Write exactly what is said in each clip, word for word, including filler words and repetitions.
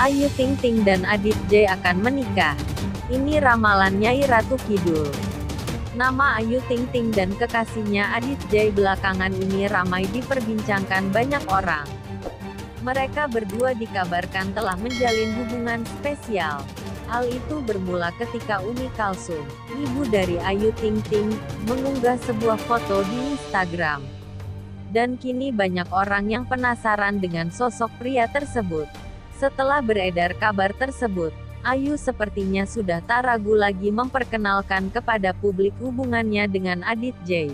Ayu Ting Ting dan Adit J akan menikah. Ini ramalan Nyai Ratu Kidul. Nama Ayu Ting Ting dan kekasihnya Adit J belakangan ini ramai diperbincangkan banyak orang. Mereka berdua dikabarkan telah menjalin hubungan spesial. Hal itu bermula ketika Umi Kalsum, ibu dari Ayu Ting Ting, mengunggah sebuah foto di Instagram. Dan kini banyak orang yang penasaran dengan sosok pria tersebut. Setelah beredar kabar tersebut, Ayu sepertinya sudah tak ragu lagi memperkenalkan kepada publik hubungannya dengan Adit J.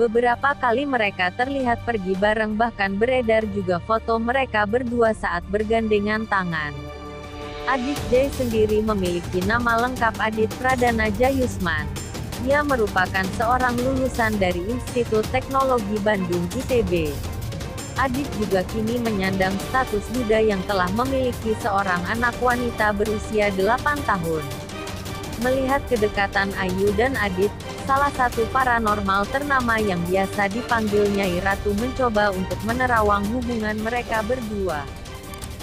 Beberapa kali mereka terlihat pergi bareng, bahkan beredar juga foto mereka berdua saat bergandengan tangan. Adit J sendiri memiliki nama lengkap Adit Pradana Jayusman. Ia merupakan seorang lulusan dari Institut Teknologi Bandung I T B. Adit juga kini menyandang status duda yang telah memiliki seorang anak wanita berusia delapan tahun. Melihat kedekatan Ayu dan Adit, salah satu paranormal ternama yang biasa dipanggil Nyai Ratu mencoba untuk menerawang hubungan mereka berdua.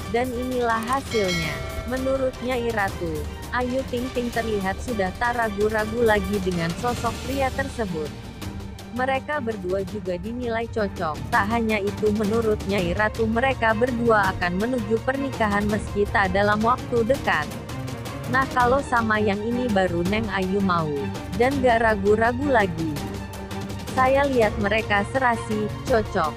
Dan inilah hasilnya. Menurut Nyai Ratu, Ayu Ting Ting terlihat sudah tak ragu-ragu lagi dengan sosok pria tersebut. Mereka berdua juga dinilai cocok. Tak hanya itu, menurut Nyai Ratu mereka berdua akan menuju pernikahan meski tak dalam waktu dekat. Nah, kalau sama yang ini baru Neng Ayu mau, dan gak ragu-ragu lagi. Saya lihat mereka serasi, cocok.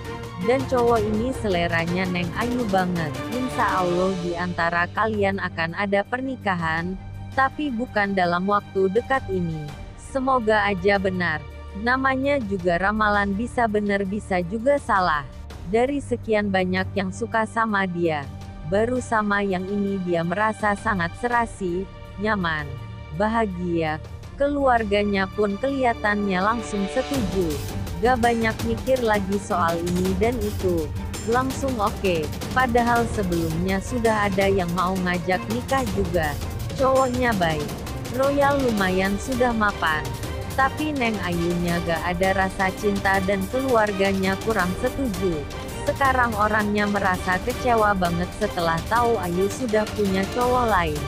Dan cowok ini seleranya Neng Ayu banget. Insya Allah di antara kalian akan ada pernikahan, tapi bukan dalam waktu dekat ini. Semoga aja benar. Namanya juga ramalan, bisa benar bisa juga salah. Dari sekian banyak yang suka sama dia, baru sama yang ini dia merasa sangat serasi, nyaman, bahagia. Keluarganya pun kelihatannya langsung setuju. Gak banyak mikir lagi soal ini dan itu, langsung oke. Padahal sebelumnya sudah ada yang mau ngajak nikah juga. Cowoknya baik, royal, lumayan sudah mapan. Tapi Neng Ayunya gak ada rasa cinta dan keluarganya kurang setuju. Sekarang orangnya merasa kecewa banget setelah tahu Ayu sudah punya cowok lain.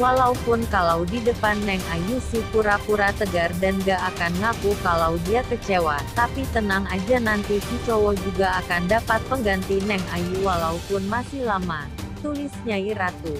Walaupun kalau di depan Neng Ayu sih pura-pura tegar dan gak akan ngaku kalau dia kecewa. Tapi tenang aja, nanti si cowok juga akan dapat pengganti Neng Ayu walaupun masih lama, tulis Nyai Ratu.